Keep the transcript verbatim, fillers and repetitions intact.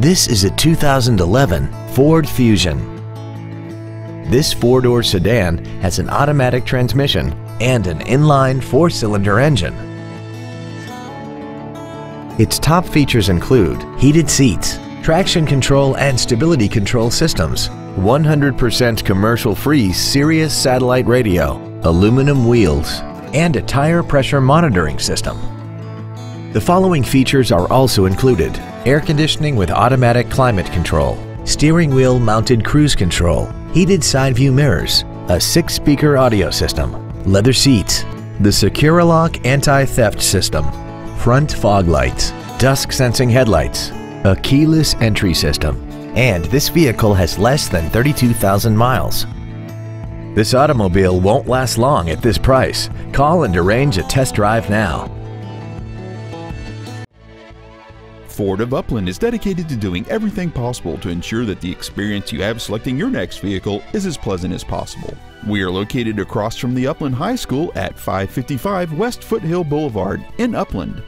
This is a two thousand eleven Ford Fusion. This four-door sedan has an automatic transmission and an inline four-cylinder engine. Its top features include heated seats, traction control and stability control systems, one hundred percent commercial-free Sirius satellite radio, aluminum wheels, and a tire pressure monitoring system. The following features are also included: air conditioning with automatic climate control, steering wheel mounted cruise control, heated side view mirrors, a six-speaker audio system, leather seats, the SecuraLock anti-theft system, front fog lights, dusk sensing headlights, a keyless entry system, and this vehicle has less than thirty-two thousand miles. This automobile won't last long at this price. Call and arrange a test drive now. Ford of Upland is dedicated to doing everything possible to ensure that the experience you have selecting your next vehicle is as pleasant as possible. We are located across from the Upland High School at five fifty-five West Foothill Boulevard in Upland.